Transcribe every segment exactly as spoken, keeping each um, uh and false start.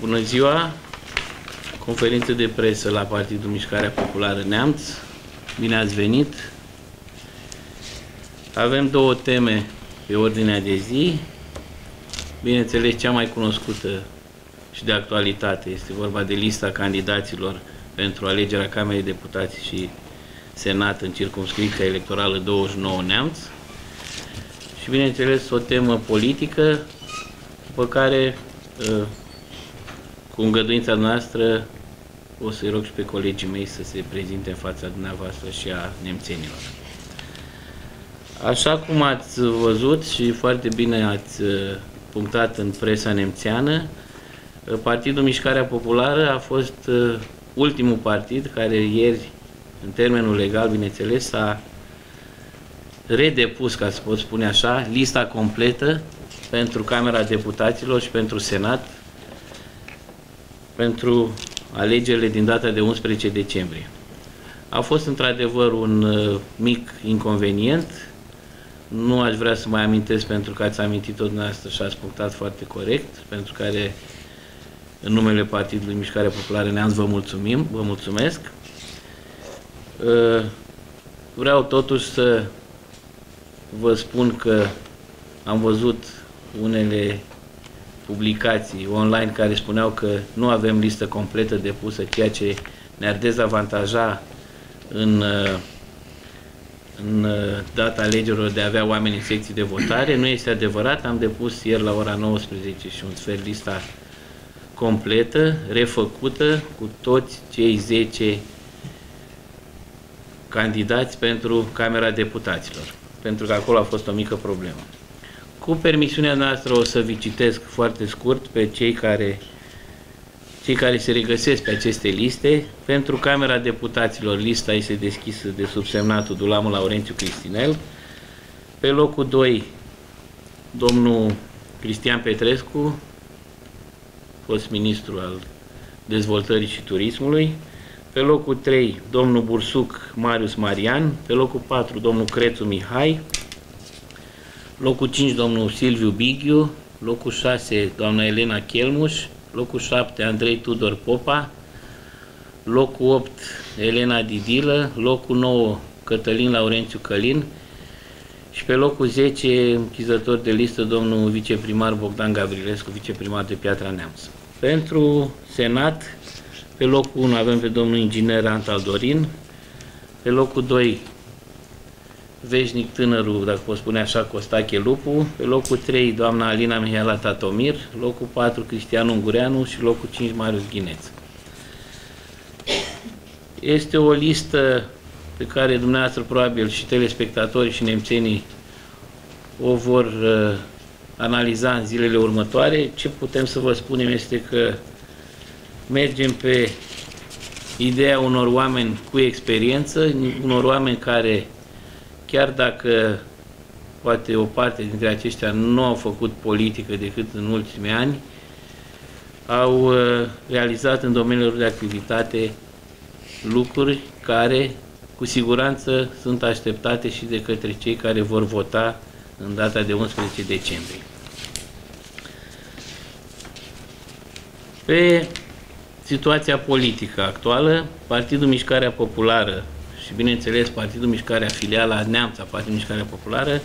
Bună ziua! Conferință de presă la Partidul Mișcarea Populară Neamț. Bine ați venit! Avem două teme pe ordinea de zi. Bineînțeles, cea mai cunoscută și de actualitate este vorba de lista candidaților pentru alegerea Camerei Deputați și Senat în circumscripția electorală douăzeci și nouă Neamț. Și, bineînțeles, o temă politică, după care, cu îngăduința noastră, o să-i rog și pe colegii mei să se prezinte în fața dumneavoastră și a nemțenilor. Așa cum ați văzut și foarte bine ați punctat în presa nemțeană, Partidul Mișcarea Populară a fost ultimul partid care ieri, în termenul legal, bineînțeles, a redepus, ca să pot spune așa, lista completă pentru Camera Deputaților și pentru Senat pentru alegerile din data de unsprezece decembrie. A fost într-adevăr un uh, mic inconvenient, nu aș vrea să mai amintesc pentru că ați amintit-o dumneavoastră și ați punctat foarte corect, pentru care în numele Partidului Mișcarea Populară Neamț vă mulțumim, vă mulțumesc. Uh, vreau totuși să vă spun că am văzut unele publicații online care spuneau că nu avem listă completă depusă, ceea ce ne-ar dezavantaja în, în data alegerilor de a avea oameni în secții de votare. Nu este adevărat, am depus ieri la ora nouăsprezece și un sfert lista completă, refăcută, cu toți cei zece candidați pentru Camera Deputaților, pentru că acolo a fost o mică problemă. Cu permisiunea noastră o să vi citesc foarte scurt pe cei care, cei care se regăsesc pe aceste liste. Pentru Camera Deputaților, lista este deschisă de subsemnatul Dulamul Laurențiu Cristinel. Pe locul doi, domnul Cristian Petrescu, fost ministru al dezvoltării și turismului. Pe locul trei, domnul Bursuc Marius Marian. Pe locul patru, domnul Crețu Mihai. Locul cinci, domnul Silviu Bigiu. Locul șase, doamna Elena Chelmuș. Locul șapte, Andrei Tudor Popa. Locul opt, Elena Didilă. Locul nouă, Cătălin Laurențiu Călin. Și pe locul zece, închizător de listă, domnul viceprimar Bogdan Gabrilescu, viceprimar de Piatra Neamț. Pentru Senat, pe locul unu avem pe domnul inginer Antal Dorin. Pe locul doi, veșnic tânărul, dacă pot spune așa, Costache Lupu. Pe locul trei, doamna Alina Mihaila Tatomir. Locul patru, Cristian Ungureanu. Și locul cinci, Marius Ghineț. Este o listă pe care dumneavoastră probabil și telespectatorii și nemțenii o vor uh, analiza în zilele următoare. Ce putem să vă spunem este că mergem pe ideea unor oameni cu experiență, unor oameni care, chiar dacă poate o parte dintre aceștia nu au făcut politică decât în ultimii ani, au realizat în domeniul de activitate lucruri care cu siguranță sunt așteptate și de către cei care vor vota în data de unsprezece decembrie. Pe situația politică actuală, Partidul Mișcarea Populară și, bineînțeles, Partidul Mișcarea Filiala Neamța, Partidul Mișcarea Populară,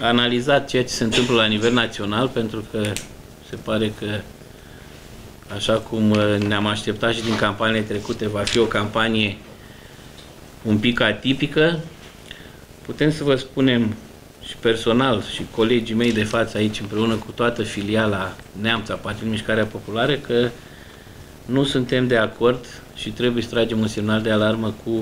a analizat ceea ce se întâmplă la nivel național, pentru că se pare că, așa cum ne-am așteptat și din campaniile trecute, va fi o campanie un pic atipică. Putem să vă spunem și personal și colegii mei de față aici, împreună cu toată filiala Neamța, Partidul Mișcarea Populară, că nu suntem de acord și trebuie să tragem un semnal de alarmă cu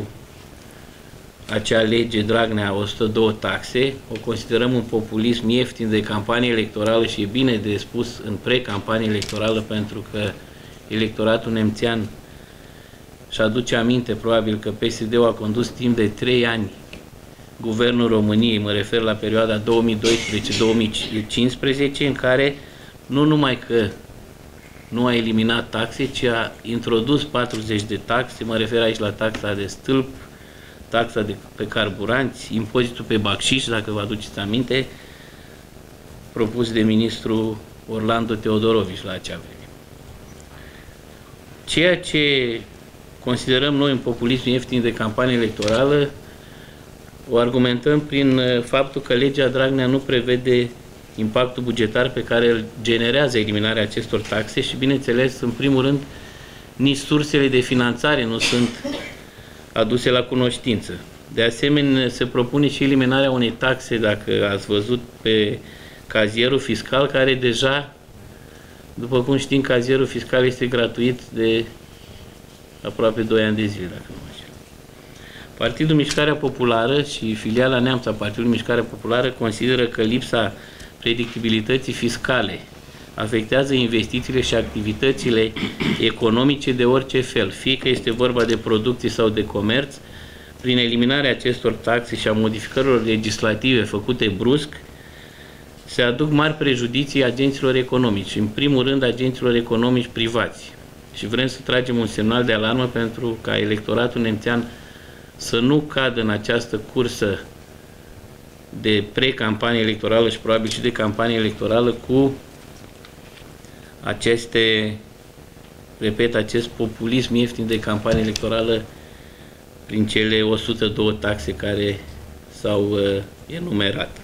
acea lege Dragnea o sută doi taxe. O considerăm un populism ieftin de campanie electorală și e bine de spus în pre-campanie electorală, pentru că electoratul nemțean și aduce aminte probabil că P S D-ul a condus timp de trei ani Guvernul României, mă refer la perioada două mii doisprezece două mii cincisprezece, în care nu numai că nu a eliminat taxe, ci a introdus patruzeci de taxe, mă refer aici la taxa de stâlp, taxa de, pe carburanți, impozitul pe bacșiș, dacă vă aduceți aminte, propus de ministrul Orlando Teodorovici la acea vreme. Ceea ce considerăm noi un populism ieftin de campanie electorală o argumentăm prin faptul că legea Dragnea nu prevede impactul bugetar pe care îl generează eliminarea acestor taxe și, bineînțeles, în primul rând, nici sursele de finanțare nu sunt aduse la cunoștință. De asemenea, se propune și eliminarea unei taxe, dacă ați văzut pe cazierul fiscal, care deja, după cum știm, cazierul fiscal este gratuit de aproape doi ani de zile, dacă nu mă știu. Partidul Mișcarea Populară și filiala Neamța Partidului Mișcarea Populară consideră că lipsa predictibilității fiscale afectează investițiile și activitățile economice de orice fel, fie că este vorba de producție sau de comerț. Prin eliminarea acestor taxe și a modificărilor legislative făcute brusc, se aduc mari prejudicii agenților economici, în primul rând agenților economici privați. Și vrem să tragem un semnal de alarmă pentru ca electoratul nemțean să nu cadă în această cursă de pre-campanie electorală și probabil și de campanie electorală cu aceste, repet, acest populism ieftin de campanie electorală prin cele o sută două taxe care s-au uh, enumerat.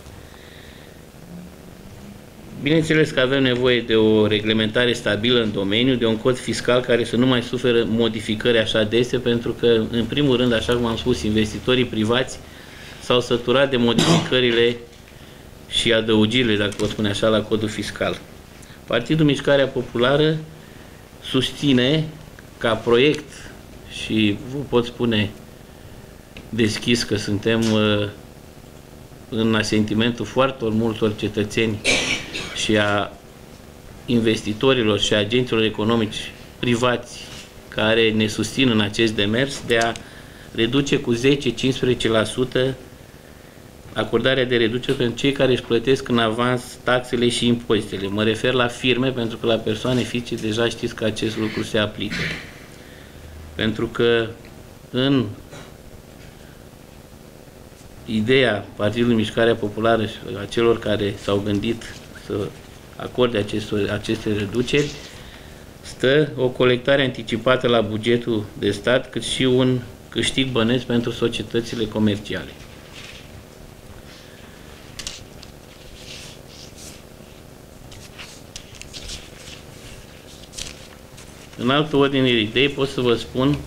Bineînțeles că avem nevoie de o reglementare stabilă în domeniu, de un cod fiscal care să nu mai suferă modificări așa dese, pentru că, în primul rând, așa cum am spus, investitorii privați s-au săturat de modificările și adăugirile, dacă pot spune așa, la codul fiscal. Partidul Mișcarea Populară susține ca proiect, și vă pot spune deschis că suntem în asentimentul foarte multor cetățeni și a investitorilor și a agenților economici privați care ne susțin în acest demers, de a reduce cu zece la cincisprezece la sută acordarea de reducere pentru cei care își plătesc în avans taxele și impozitele. Mă refer la firme, pentru că la persoane fizice deja știți că acest lucru se aplică. Pentru că în ideea Partidului Mișcarea Populară și a celor care s-au gândit să acorde aceste, aceste reduceri stă o colectare anticipată la bugetul de stat, cât și un câștig bănesc pentru societățile comerciale. În altă ordine de idei pot să vă spun,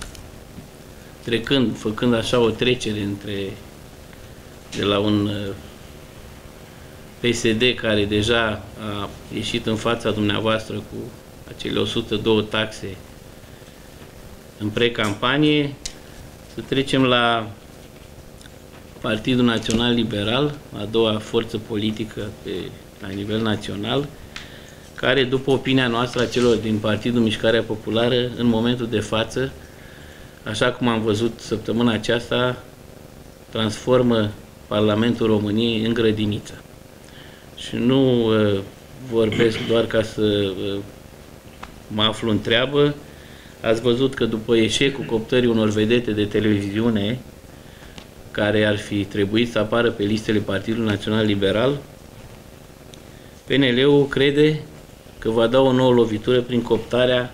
trecând, făcând așa o trecere între, de la un P S D care deja a ieșit în fața dumneavoastră cu acele o sută două taxe în pre-campanie, să trecem la Partidul Național Liberal, a doua forță politică pe, la nivel național, care, după opinia noastră a celor din Partidul Mișcarea Populară, în momentul de față, așa cum am văzut săptămâna aceasta, transformă Parlamentul României în grădiniță. Și nu uh, vorbesc doar ca să uh, mă aflu în treabă. Ați văzut că după eșecul coptării unor vedete de televiziune, care ar fi trebuit să apară pe listele Partidului Național Liberal, P N L-ul crede că va da o nouă lovitură prin coptarea,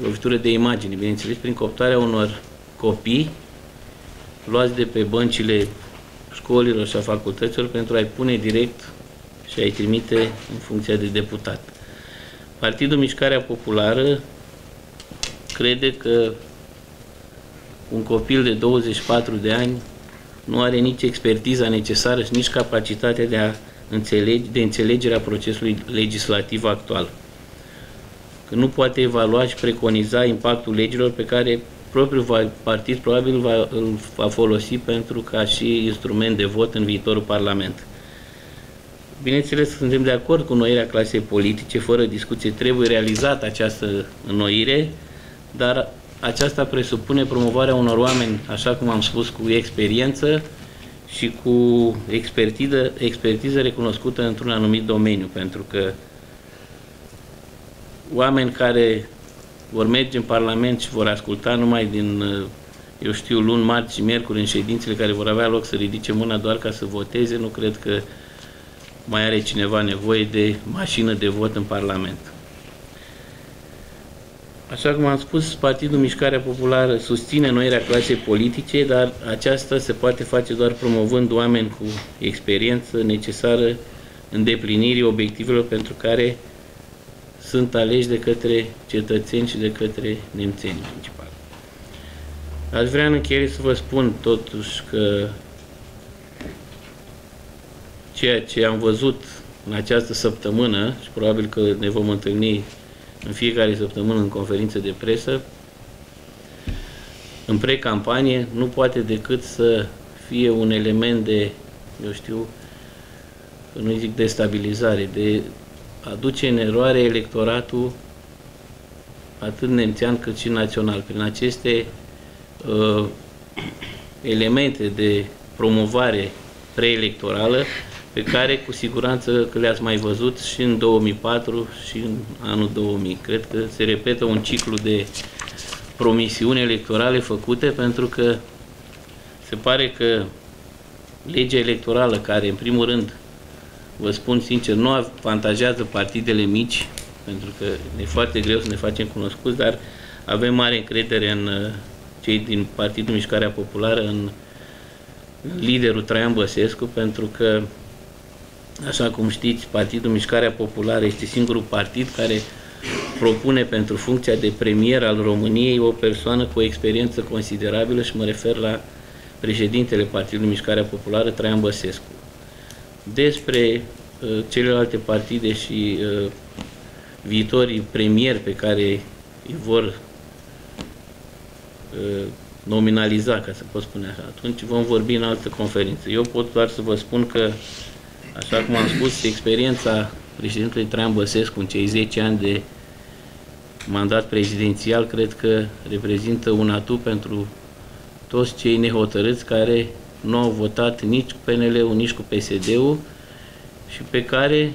o lovitură de imagini, bineînțeles, prin coptarea unor copii luați de pe băncile școlilor și a facultăților pentru a-i pune direct și a-i trimite în funcția de deputat. Partidul Mișcarea Populară crede că un copil de douăzeci și patru de ani nu are nici expertiza necesară și nici capacitatea de a de înțelegerea procesului legislativ actual, că nu poate evalua și preconiza impactul legilor pe care propriul partid probabil va, îl va folosi pentru ca și instrument de vot în viitorul Parlament. Bineînțeles că suntem de acord cu înnoirea clasei politice, fără discuție trebuie realizată această înnoire, dar aceasta presupune promovarea unor oameni, așa cum am spus, cu experiență și cu expertiză, expertiză recunoscută într-un anumit domeniu, pentru că oameni care vor merge în Parlament și vor asculta numai din, eu știu, luni, marți și miercuri în ședințele care vor avea loc să ridice mâna doar ca să voteze, nu cred că mai are cineva nevoie de mașină de vot în Parlament. Așa cum am spus, Partidul Mișcarea Populară susține noirea clasei politice, dar aceasta se poate face doar promovând oameni cu experiență necesară îndeplinirii obiectivelor pentru care sunt aleși de către cetățeni și de către nemțeni principal. Aș vrea în încheiere să vă spun totuși că ceea ce am văzut în această săptămână, și probabil că ne vom întâlni în fiecare săptămână în conferințe de presă, în pre-campanie, nu poate decât să fie un element de, eu știu, nu zic de stabilizare, de aduce în eroare electoratul atât nemțean cât și național. Prin aceste uh, elemente de promovare preelectorală, pe care cu siguranță că le-ați mai văzut și în două mii patru și în anul două mii. Cred că se repetă un ciclu de promisiuni electorale făcute, pentru că se pare că legea electorală, care în primul rând, vă spun sincer, nu avantajează partidele mici, pentru că e foarte greu să ne facem cunoscuți, dar avem mare încredere în cei din Partidul Mișcarea Populară, în liderul Traian Băsescu, pentru că, așa cum știți, Partidul Mișcarea Populară este singurul partid care propune pentru funcția de premier al României o persoană cu o experiență considerabilă, și mă refer la președintele Partidului Mișcarea Populară, Traian Băsescu. Despre uh, celelalte partide și uh, viitorii premieri pe care îi vor uh, nominaliza, ca să pot spune așa, atunci vom vorbi în altă conferință. Eu pot doar să vă spun că, așa cum am spus, experiența președintelui Traian Băsescu în cei zece ani de mandat prezidențial cred că reprezintă un atu pentru toți cei nehotărâți care nu au votat nici cu P N L-ul, nici cu P S D-ul și pe care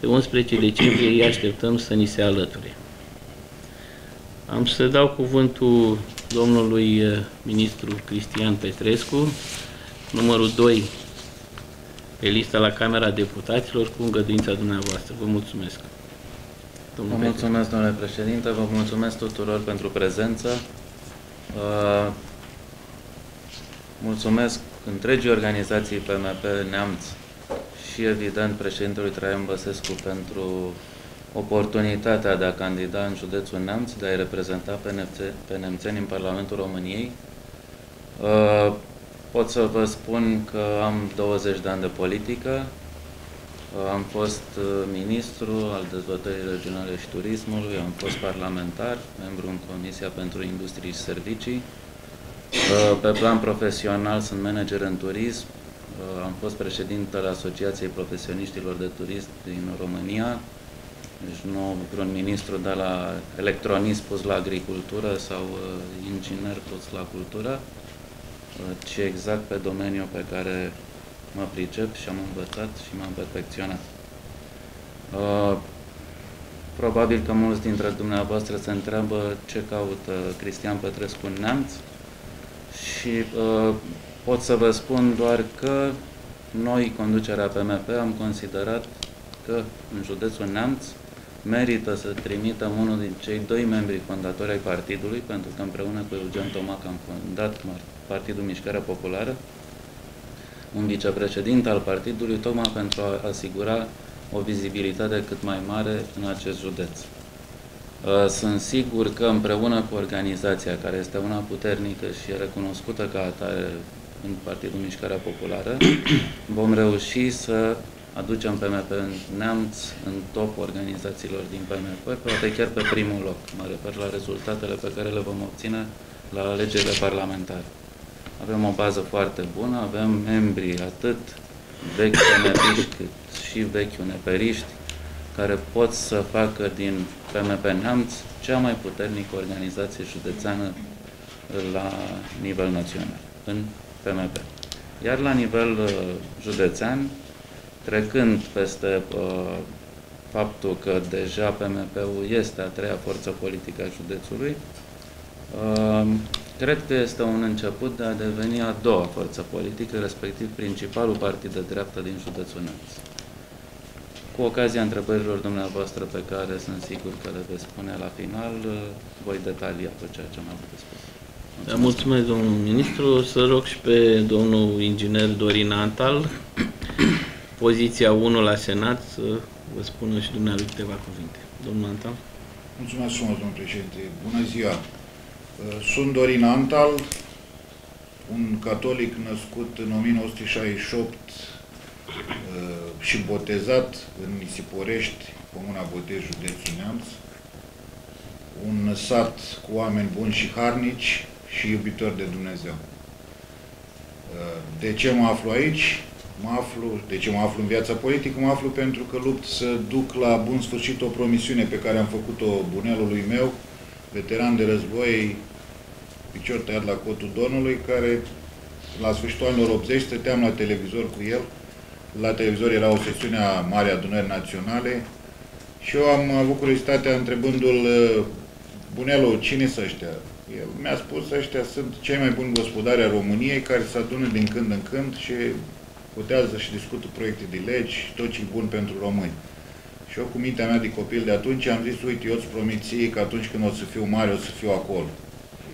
pe unsprezece decembrie îi așteptăm să ni se alăture. Am să dau cuvântul domnului ministru Cristian Petrescu, numărul doi pe lista la Camera Deputaților, cu îngăduința dumneavoastră. Vă mulțumesc. Domnul vă mulțumesc, Petrescu. Domnule președinte, vă mulțumesc tuturor pentru prezență. Uh, Mulțumesc întregii organizații P M P Neamț și, evident, președintelui Traian Băsescu pentru oportunitatea de a candida în județul Neamț, de a-i reprezenta pe nemțeni în Parlamentul României. Pot să vă spun că am douăzeci de ani de politică, am fost ministru al dezvoltării regionale și turismului, am fost parlamentar, membru în Comisia pentru Industrie și Servicii. Pe plan profesional sunt manager în turism, am fost președinte al Asociației Profesioniștilor de Turism din România, deci nu vreun ministru, dar la electronist pus la agricultură sau inginer pus la cultură, ci exact pe domeniul pe care mă pricep și am învățat și m-am perfecționat. Probabil că mulți dintre dumneavoastră se întreabă ce caută Cristian Petrescu în Neamț. Și uh, pot să vă spun doar că noi, conducerea P M P, am considerat că în județul Neamț merită să trimitem unul din cei doi membri fondatori ai partidului, pentru că împreună cu Eugen Tomac am fondat Partidul Mișcarea Populară, un vicepreședinte al partidului, tocmai pentru a asigura o vizibilitate cât mai mare în acest județ. Sunt sigur că împreună cu organizația, care este una puternică și recunoscută ca atare în Partidul Mișcarea Populară, vom reuși să aducem P M P în Neamț în top organizațiilor din P M P, poate chiar pe primul loc. Mă refer la rezultatele pe care le vom obține la alegerile parlamentare. Avem o bază foarte bună, avem membri atât vechi P M P-iști cât și vechi uneperiști, care pot să facă din P M P Neamț cea mai puternică organizație județeană la nivel național, în P M P. Iar la nivel uh, județean, trecând peste uh, faptul că deja P M P-ul este a treia forță politică a județului, uh, cred că este un început de a deveni a doua forță politică, respectiv principalul partid de dreapta din județul Neamț. Cu ocazia întrebărilor dumneavoastră, pe care sunt sigur că le veți spune la final, voi detalia tot ceea ce am avut de spus. Mulțumesc. Mulțumesc, domnul ministru. Să rog și pe domnul inginer Dorin Antal, poziția unu la Senat, să vă spună și dumneavoastră câteva cuvinte. Domnul Antal. Mulțumesc frumos, domnul președinte. Bună ziua! Sunt Dorin Antal, un catolic născut în o mie nouă sute șaizeci și opt, și botezat în Isiporești, comuna Botez, județul Neamț, un sat cu oameni buni și harnici și iubitori de Dumnezeu. De ce mă aflu aici? Mă aflu, de ce mă aflu în viața politică? Mă aflu pentru că lupt să duc la bun sfârșit o promisiune pe care am făcut-o bunelului meu, veteran de război, picior tăiat la cotul Donului, care la sfârșitul anilor optzeci stăteam la televizor cu el. La televizor era o sesiune a Marii Adunări Naționale și eu am avut curiozitatea întrebându-l: bunelo, cine sunt ăștia? El mi-a spus: ăștia sunt cei mai buni gospodari a României, care se adună din când în când și votează și discută proiecte de legi și tot ce e bun pentru români. Și eu, cu mintea mea de copil de atunci, am zis: uite, eu îți promit ție că atunci când o să fiu mare, o să fiu acolo.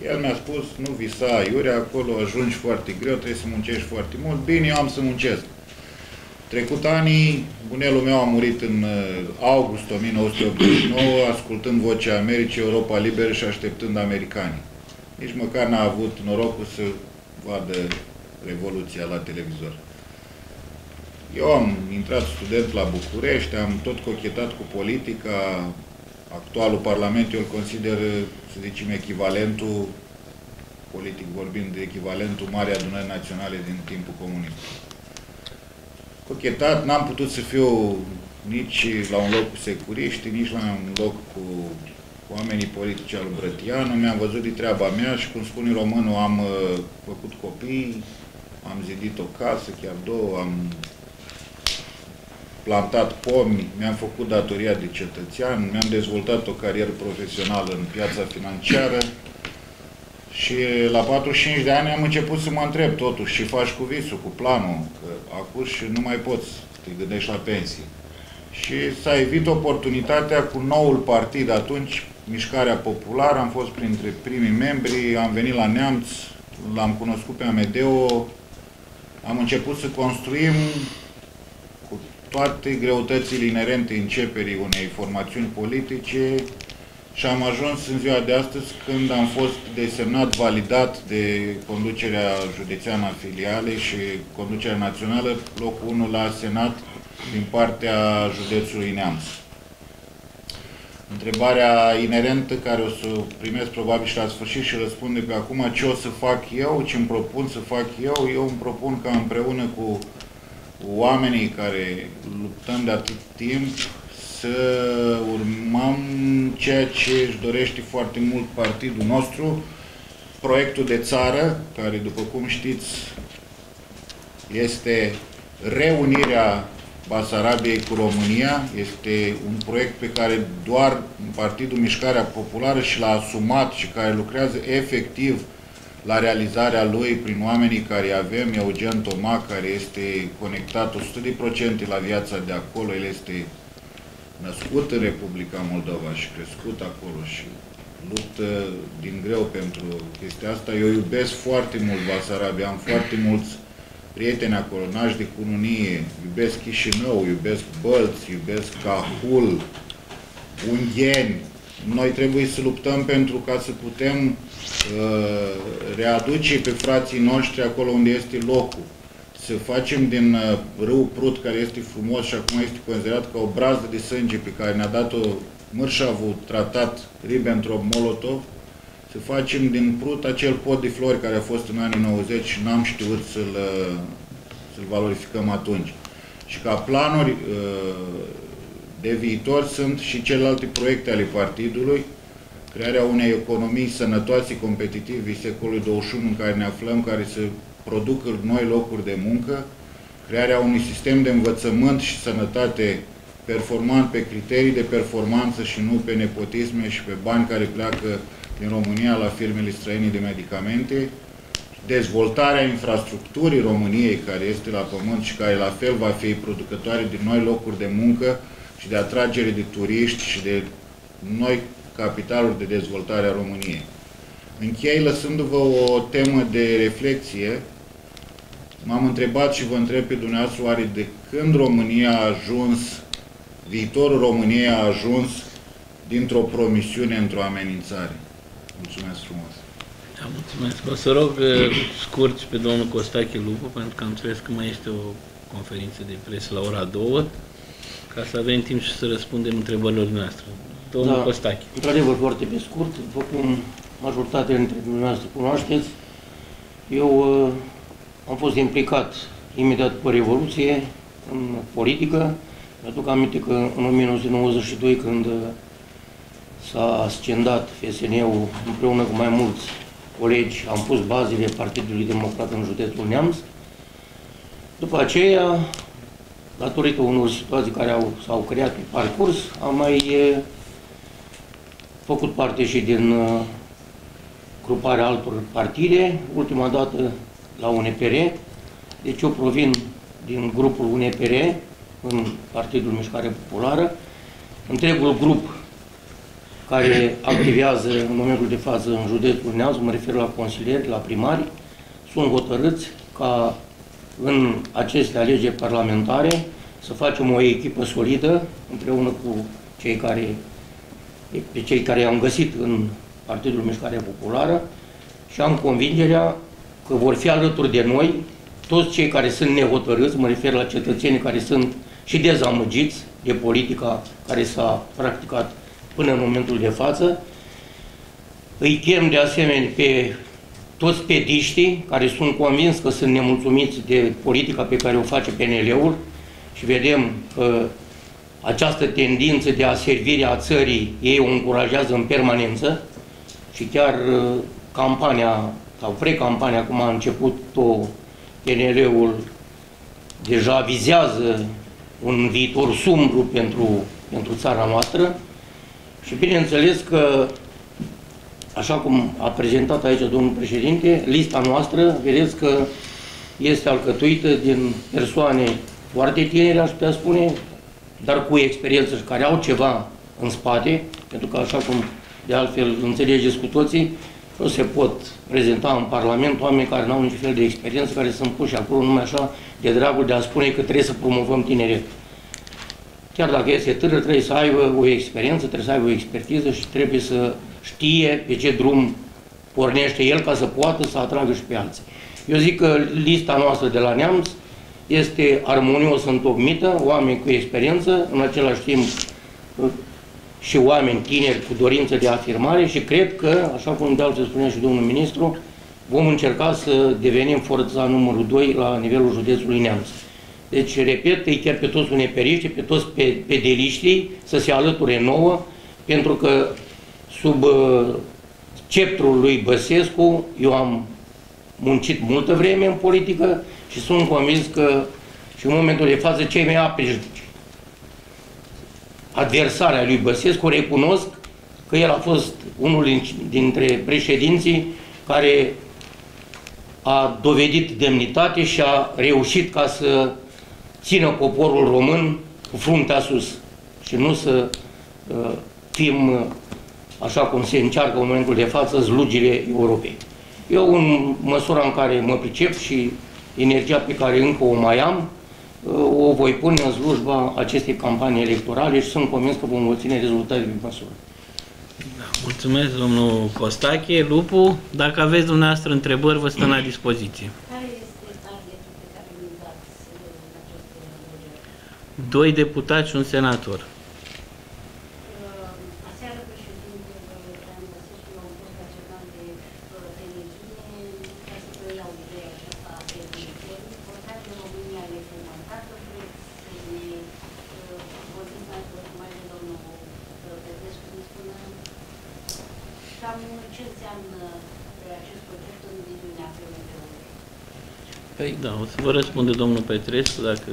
El mi-a spus: nu visa aiurea, acolo ajungi foarte greu, trebuie să muncești foarte mult. Bine, eu am să muncesc. Trecut anii, bunelul meu a murit în august o mie nouă sute optzeci și nouă, ascultând Vocea Americii, Europa Liberă și așteptând americanii. Nici măcar n-a avut norocul să vadă Revoluția la televizor. Eu am intrat student la București, am tot cochetat cu politica. Actualul Parlament eu îl consider, să zicem, echivalentul, politic vorbind, de echivalentul Marii Adunări Naționale din timpul comunismului. Cochetat, n-am putut să fiu nici la un loc cu securiști, nici la un loc cu oamenii politici al Brătianu, mi-am văzut de treaba mea și, cum spune românul, am uh, făcut copii, am zidit o casă, chiar două, am plantat pomi, mi-am făcut datoria de cetățean, mi-am dezvoltat o carieră profesională în piața financiară. Și la patruzeci și cinci de ani am început să mă întreb totuși ce faci cu visul, cu planul, că acum și nu mai poți să te gândești la pensii. Și s-a evit oportunitatea cu noul partid atunci, Mișcarea Populară, am fost printre primii membri, am venit la Neamț, l-am cunoscut pe Amedeo, am început să construim cu toate greutățile inerente începerii unei formațiuni politice. Și am ajuns în ziua de astăzi, când am fost desemnat, validat de conducerea județeană a filialei și conducerea națională, locul unu la Senat din partea județului Neamț. Întrebarea inerentă, care o să o primesc probabil și la sfârșit și răspunde pe acum: ce o să fac eu, ce îmi propun să fac eu? Eu îmi propun ca, împreună cu oamenii care luptăm de atât timp, să urmăm ceea ce își dorește foarte mult partidul nostru, proiectul de țară, care, după cum știți, este reunirea Basarabiei cu România, este un proiect pe care doar Partidul Mișcarea Populară și l-a asumat și care lucrează efectiv la realizarea lui prin oamenii care avem, Eugen Tomac, care este conectat o sută la sută la viața de acolo, el este născut în Republica Moldova și crescut acolo și luptă din greu pentru chestia asta. Eu iubesc foarte mult Basarabia, am foarte mulți prieteni acolo, nași de cununie, iubesc Chișinău, iubesc Bălți, iubesc Cahul, Ungheni. Noi trebuie să luptăm pentru ca să putem uh, readuce pe frații noștri acolo unde este locul. Să facem din râul Prut, care este frumos și acum este considerat ca o brazdă de sânge pe care ne-a dat-o mărșavul tratat Ribbentrop-Molotov, să facem din Prut acel pod de flori care a fost în anii nouăzeci și n-am știut să-l să-l valorificăm atunci. Și ca planuri de viitor sunt și celelalte proiecte ale partidului, crearea unei economii sănătoase, competitive, secolului douăzeci și unu în care ne aflăm, care să produc noi locuri de muncă, crearea unui sistem de învățământ și sănătate performant pe criterii de performanță și nu pe nepotisme și pe bani care pleacă din România la firmele străine de medicamente, dezvoltarea infrastructurii României, care este la pământ și care la fel va fi producătoare din noi locuri de muncă și de atragere de turiști și de noi capitaluri de dezvoltare a României. Închei lăsându-vă o temă de reflexie. M-am întrebat și vă întreb pe dumneavoastră oare de când România a ajuns, viitorul României a ajuns dintr-o promisiune într-o amenințare. Mulțumesc frumos! Da, mulțumesc! O să rog scurt pe domnul Costache Lupu, pentru că am înțeles că mai este o conferință de presă la ora două, ca să avem timp și să răspundem întrebărilor noastre. Domnul da, Costache. Într-adevăr, foarte pe scurt, după cum majoritatea dintre dumneavoastră cunoașteți, eu am fost implicat imediat după Revoluție în politică. Mi-aduc aminte că în o mie nouă sute nouăzeci și doi, când s-a ascendat F S N-ul împreună cu mai mulți colegi, am pus bazele Partidului Democrat în județul Neamț. După aceea, datorită unor situații care s-au creat pe parcurs, am mai e, făcut parte și din uh, gruparea altor partide, ultima dată la U N P R. Deci eu provin din grupul U N P R, în Partidul Mișcarea Populară. Întregul grup care activează în momentul de față în județul Neamț, mă refer la consilieri, la primari, sunt hotărâți ca în aceste alegeri parlamentare să facem o echipă solidă împreună cu cei care, pe cei care i-am găsit în Partidul Mișcarea Populară și am convingerea că vor fi alături de noi toți cei care sunt nehotărâți, mă refer la cetățenii care sunt și dezamăgiți de politica care s-a practicat până în momentul de față. Îi chem de asemenea pe toți pediștii care sunt convins că sunt nemulțumiți de politica pe care o face P N L-ul și vedem că această tendință de aservire a țării ei o încurajează în permanență și chiar campania sau pre-campania, cum a început-o P N L-ul, deja vizează un viitor sumbru pentru, pentru țara noastră. Și bineînțeles că, așa cum a prezentat aici domnul președinte, lista noastră, vedeți că este alcătuită din persoane foarte tinere, aș putea spune, dar cu experiență și care au ceva în spate, pentru că, așa cum de altfel înțelegeți cu toții, nu se pot prezenta în Parlament oameni care nu au niciun fel de experiență, care sunt puși acolo numai așa de dragul de a spune că trebuie să promovăm tineretul. Chiar dacă este tânăr, trebuie să aibă o experiență, trebuie să aibă o expertiză și trebuie să știe pe ce drum pornește el ca să poată să atragă și pe alții. Eu zic că lista noastră de la Neamț este armonios întocmită, oameni cu experiență, în același timp și oameni tineri cu dorință de afirmare și cred că, așa cum de altfel spunea și domnul ministru, vom încerca să devenim forța numărul doi la nivelul județului Neamț. Deci, repet, îi chiar pe toți uneperiștii, pe toți pedeliștii să se alăture nouă, pentru că sub uh, sceptrul lui Băsescu eu am muncit multă vreme în politică și sunt convins că și în momentul de față cei mai aprici adversari ai lui Băsescu recunosc că el a fost unul din, dintre președinții care a dovedit demnitate și a reușit ca să țină poporul român cu fruntea sus și nu să uh, fim, așa cum se încearcă în momentul de față, slugile Europei. Eu, în măsura în care mă pricep și energia pe care încă o mai am, uh, o voi pune în slujba acestei campanii electorale și sunt convins că vom obține rezultate din măsură. Mulțumesc, domnul Costache Lupu. Dacă aveți dumneavoastră întrebări, vă stăm la dispoziție. Care este targetul pe care îl dați în aceste alegeri? Doi deputați și un senator. Aseară, președintele Traian Băsescu a fost la ceva de televiziune ca să vă iau ideea aceasta pe viitor. Contați în România este marcată, vreți să ne vorbiți mai mult mai de domnul Petrescu, ne spună cam ce înseamnă acest proiect în viziunea P N L-ului? Da, o să vă răspunde domnul Petrescu dacă...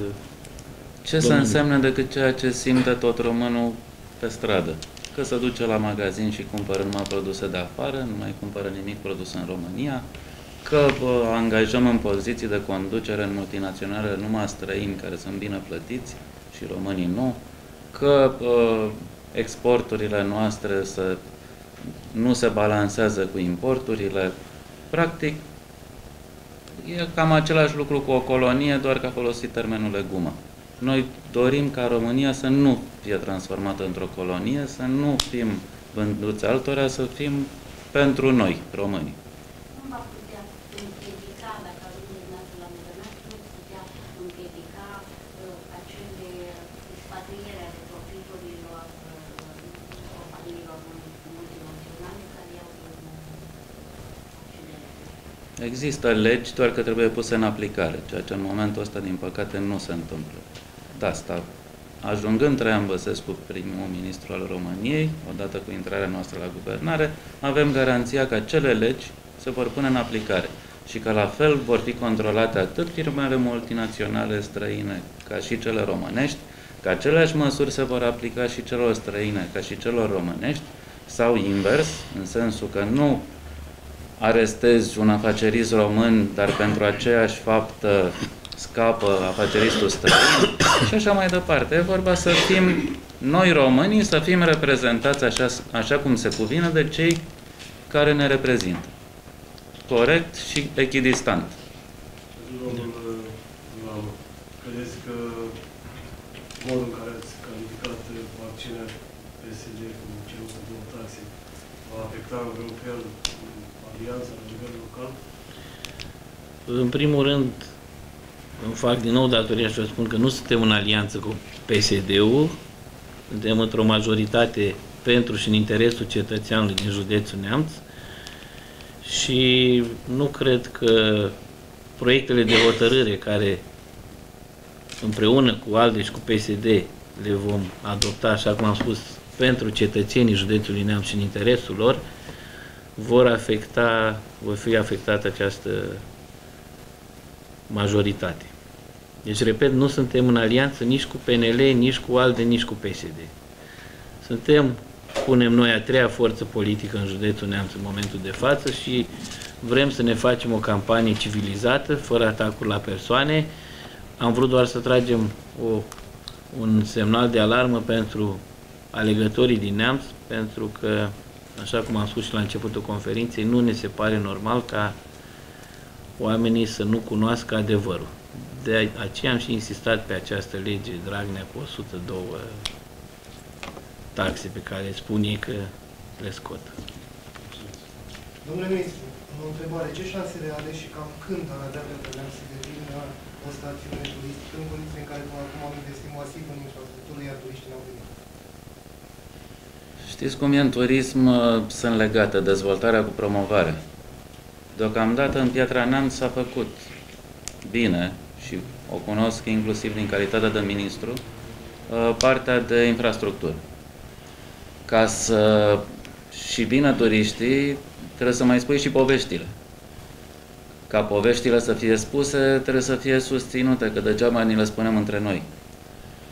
Ce domnul... să înseamnă decât ceea ce simte tot românul pe stradă? Că se duce la magazin și cumpără numai produse de afară, nu mai cumpără nimic produs în România, că bă, angajăm în poziții de conducere în multinaționale numai străini care sunt bine plătiți și românii nu, că uh, exporturile noastre să nu se balansează cu importurile. Practic, e cam același lucru cu o colonie, doar că a folosit termenul legumă. Noi dorim ca România să nu fie transformată într-o colonie, să nu fim vânduți altora, să fim pentru noi, românii. Cum va putea împiedica, dacă ajungem la guvernare, cum putea împiedica acele expatriere ale profiturilor companiilor multinaționale care iau din... Există legi, doar că trebuie puse în aplicare, ceea ce în momentul ăsta, din păcate, nu se întâmplă. De asta, ajungând Traian Băsescu primul ministru al României, odată cu intrarea noastră la guvernare, avem garanția că acele legi se vor pune în aplicare și că la fel vor fi controlate atât firmele multinaționale străine ca și cele românești, că aceleași măsuri se vor aplica și celor străine ca și celor românești, sau invers, în sensul că nu arestezi un afacerist român, dar pentru aceeași faptă scapă afaceristul străin și așa mai departe. E vorba să fim noi românii, să fim reprezentați așa, așa cum se cuvine de cei care ne reprezintă. Corect și echidistant. Domnul Lalu, credeți că modul în care ați calificat vaccinea P S D cu cel cu două taxe va afecta în vreun fel alianța la nivel local? În primul rând, îmi fac din nou datoria și vă spun că nu suntem în alianță cu P S D-ul, suntem într-o majoritate pentru și în interesul cetățeanului din județul Neamț și nu cred că proiectele de hotărâre care împreună cu ALDE și cu P S D le vom adopta, așa cum am spus, pentru cetățenii județului Neamț și în interesul lor, vor afecta, vor fi afectată această majoritate. Deci, repet, nu suntem în alianță nici cu P N L, nici cu ALDE, nici cu P S D. Suntem, punem noi, a treia forță politică în județul Neamț în momentul de față și vrem să ne facem o campanie civilizată, fără atacuri la persoane. Am vrut doar să tragem o, un semnal de alarmă pentru alegătorii din Neamț, pentru că, așa cum am spus și la începutul conferinței, nu ne se pare normal ca oamenii să nu cunoască adevărul. De aceea am și insistat pe această lege Dragnea cu o sută două taxe pe care spun ei că le scot. Domnule ministru, o întrebare. Ce șanse reale și cam când ar avea pentru Neamț să devină o stațiune turistică în condiții în care până acum am investit masiv în infrastructură, iar turiștii n-au venit? Știți cum e în turism, sunt legate dezvoltarea cu promovarea. Deocamdată în Piatra Neamț s-a făcut bine și o cunosc inclusiv din calitatea de ministru, partea de infrastructură. Ca să și vină turiștii, trebuie să mai spui și poveștile. Ca poveștile să fie spuse, trebuie să fie susținute, că degeaba ni le spunem între noi.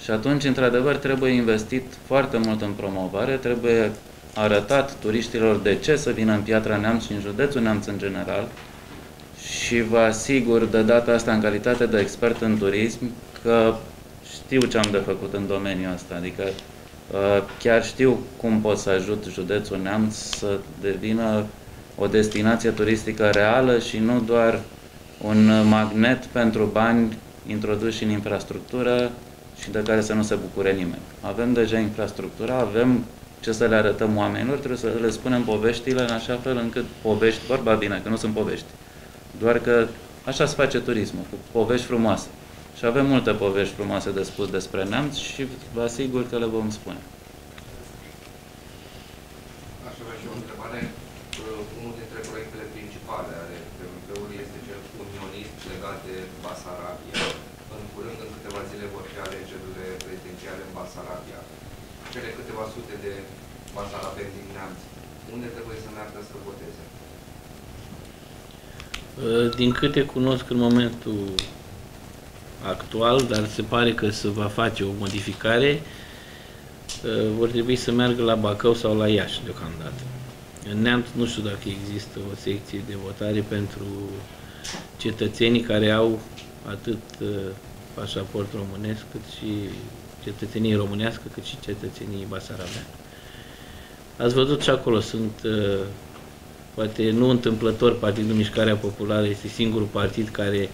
Și atunci, într-adevăr, trebuie investit foarte mult în promovare, trebuie arătat turiștilor de ce să vină în Piatra Neamț și în județul Neamț în general și vă asigur de data asta în calitate de expert în turism că știu ce am de făcut în domeniul ăsta, adică chiar știu cum pot să ajut județul Neamț să devină o destinație turistică reală și nu doar un magnet pentru bani introduși în infrastructură și de care să nu se bucure nimeni. Avem deja infrastructura, avem ce să le arătăm oamenilor, trebuie să le spunem poveștile în așa fel încât povești, vorba bine, că nu sunt povești, doar că așa se face turismul, cu povești frumoase. Și avem multe povești frumoase de spus despre Neamț și vă asigur că le vom spune. Aș avea și o întrebare. Unul dintre proiectele principale ale P M P-ului este cel unionist legat de Basarabia. În curând, în câteva zile, vor fi alegerile prezidențiale în Basarabia. Cele câteva sute de basarabeni din Neamț, unde trebuie să meargă să voteze? Din câte cunosc în momentul actual, dar se pare că se va face o modificare, vor trebui să meargă la Bacău sau la Iași deocamdată. În Neamț nu știu dacă există o secție de votare pentru cetățenii care au atât pașaport românesc cât și cetățenie românească, cât și cetățenie basarabeană. Ați văzut și acolo, sunt, poate nu întâmplător, Partidul Mișcarea Populară este singurul partid care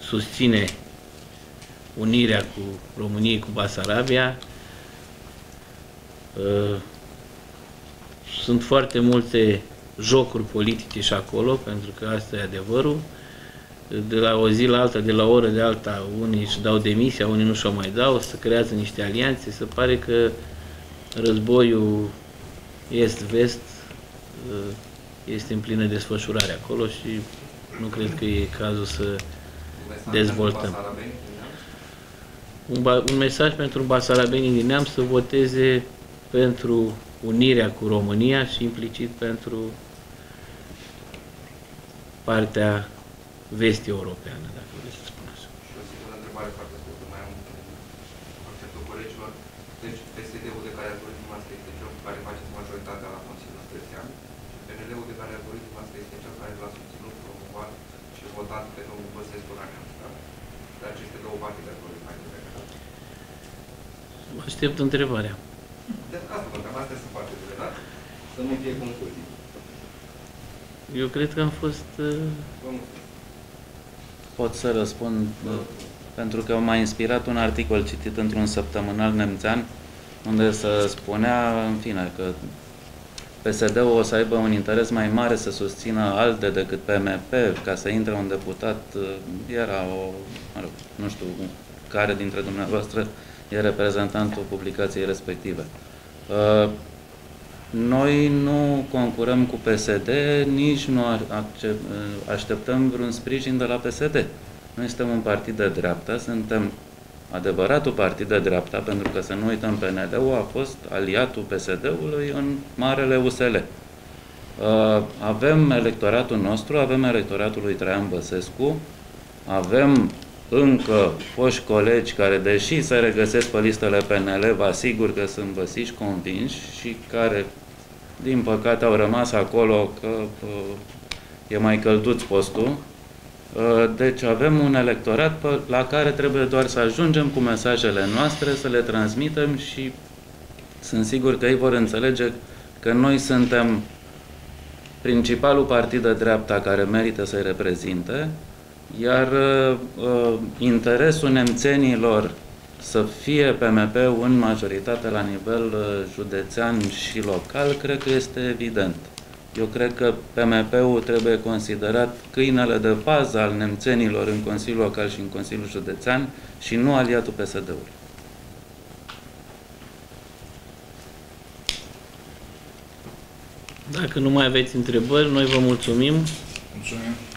susține unirea cu României, cu Basarabia. Sunt foarte multe jocuri politice și acolo, pentru că asta e adevărul. De la o zi la alta, de la o oră de alta, unii își dau demisia, unii nu și-o mai dau, se creează niște alianțe. Se pare că războiul est-vest este în plină desfășurare acolo și nu cred că e cazul să dezvoltăm. Un, un mesaj pentru basarabenii din neam să voteze pentru unirea cu România și implicit pentru partea vest-europeană, dacă vreți să spun așa. Și o singură întrebare foarte scurtă, mai am acceptul colegilor. Deci P S D-ul de care ați vorbit dumneavoastră este cel care faceți majoritatea la Consiliul Județean și P N L-ul de care ați vorbit dumneavoastră este cel care l-a susținut, promovat și votat pe domnul Băsescu la neamț. De aceste două partide ați vorbit mai multe. Aștept întrebarea. Deci asta vă întrebam, astea sunt partidele, da? Să nu fie confuzii. Eu cred că am fost... Uh... Pot să răspund, pentru că m-a inspirat un articol citit într-un săptămânal nemțean, unde se spunea, în fine, că P S D-ul o să aibă un interes mai mare să susțină ALDE decât P M P, ca să intre un deputat, era o, mă rog, nu știu care dintre dumneavoastră e reprezentantul publicației respective. Noi nu concurăm cu P S D, nici nu așteptăm vreun sprijin de la P S D. Noi suntem un partid de dreapta, suntem adevăratul partid de dreapta, pentru că, să nu uităm, P N L-ul a fost aliatul P S D-ului în marele U S L. Avem electoratul nostru, avem electoratul lui Traian Băsescu, avem încă foști colegi care, deși se regăsesc pe listele P N L, vă asigur că sunt băsiși convinși și care, din păcate, au rămas acolo că e mai călduț postul. Deci avem un electorat la care trebuie doar să ajungem cu mesajele noastre, să le transmitem și sunt sigur că ei vor înțelege că noi suntem principalul partid de dreapta care merită să-i reprezinte, iar uh, interesul nemțenilor să fie P M P-ul în majoritate la nivel uh, județean și local, cred că este evident. Eu cred că P M P-ul trebuie considerat câinele de bază al nemțenilor în Consiliul Local și în Consiliul Județean și nu aliatul P S D-ului. Dacă nu mai aveți întrebări, noi vă mulțumim. Mulțumim.